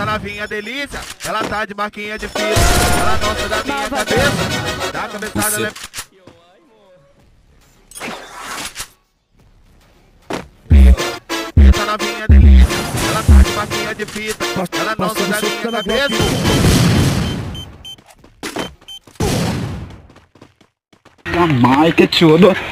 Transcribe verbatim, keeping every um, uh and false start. essa novinha delícia, ela tá de marquinha de fita, ela não se dá minha cabeça, dá cabeçada, leva... Essa novinha delícia, ela tá de marquinha de fita, ela não se dá minha cabeça. Jamaica, tudo.